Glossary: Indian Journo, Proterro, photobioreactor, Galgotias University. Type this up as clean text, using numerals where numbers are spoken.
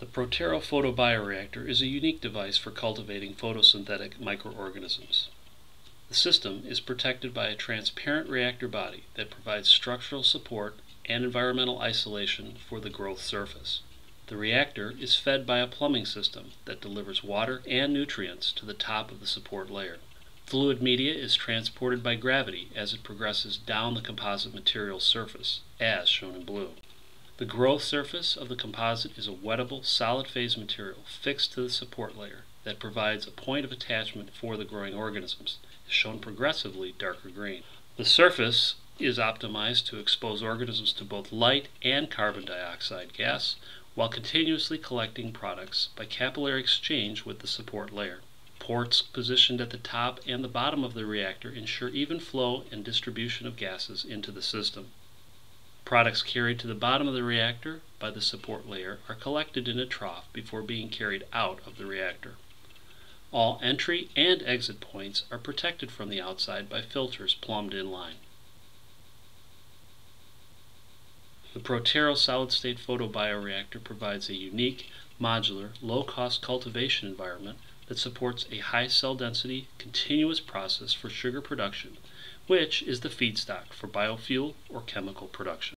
The Proterro photobioreactor is a unique device for cultivating photosynthetic microorganisms. The system is protected by a transparent reactor body that provides structural support and environmental isolation for the growth surface. The reactor is fed by a plumbing system that delivers water and nutrients to the top of the support layer. Fluid media is transported by gravity as it progresses down the composite material surface, as shown in blue. The growth surface of the composite is a wettable, solid phase material fixed to the support layer that provides a point of attachment for the growing organisms, as shown progressively darker green. The surface is optimized to expose organisms to both light and carbon dioxide gas while continuously collecting products by capillary exchange with the support layer. Ports positioned at the top and the bottom of the reactor ensure even flow and distribution of gases into the system. Products carried to the bottom of the reactor by the support layer are collected in a trough before being carried out of the reactor. All entry and exit points are protected from the outside by filters plumbed inline. The Proterro solid-state photobioreactor provides a unique, modular, low-cost cultivation environment that supports a high cell density, continuous process for sugar production, which is the feedstock for biofuel or chemical production.